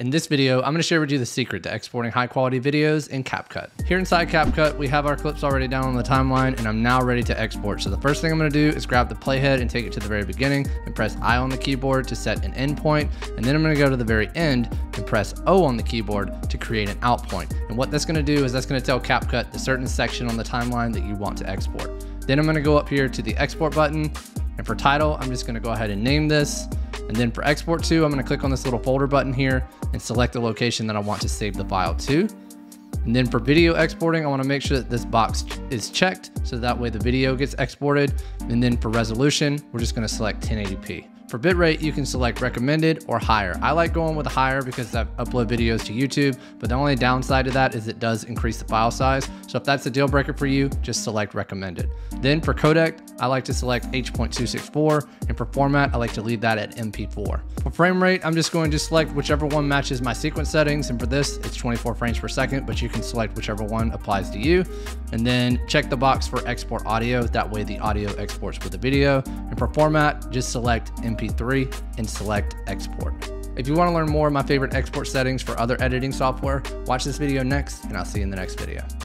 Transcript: In this video, I'm going to share with you the secret to exporting high quality videos in CapCut. Here inside CapCut, we have our clips already down on the timeline and I'm now ready to export. So the first thing I'm going to do is grab the playhead and take it to the very beginning and press I on the keyboard to set an end point. And then I'm going to go to the very end and press O on the keyboard to create an out point. And what that's going to do is that's going to tell CapCut the certain section on the timeline that you want to export. Then I'm going to go up here to the export button. And for title, I'm just going to go ahead and name this. And then for export to, I'm going to click on this little folder button here and select the location that I want to save the file to. And then for video exporting, I want to make sure that this box is checked so that way the video gets exported. And then for resolution, we're just going to select 1080p. For bitrate, you can select recommended or higher. I like going with higher because I upload videos to YouTube, but the only downside to that is it does increase the file size. So if that's a deal breaker for you, just select recommended. Then for codec, I like to select H.264, and for format, I like to leave that at MP4. For frame rate, I'm just going to select whichever one matches my sequence settings, and for this, it's 24 frames per second, but you can select whichever one applies to you. And then check the box for export audio, that way the audio exports with the video. And for format, just select MP3 and select export. If you want to learn more of my favorite export settings for other editing software, watch this video next, and I'll see you in the next video.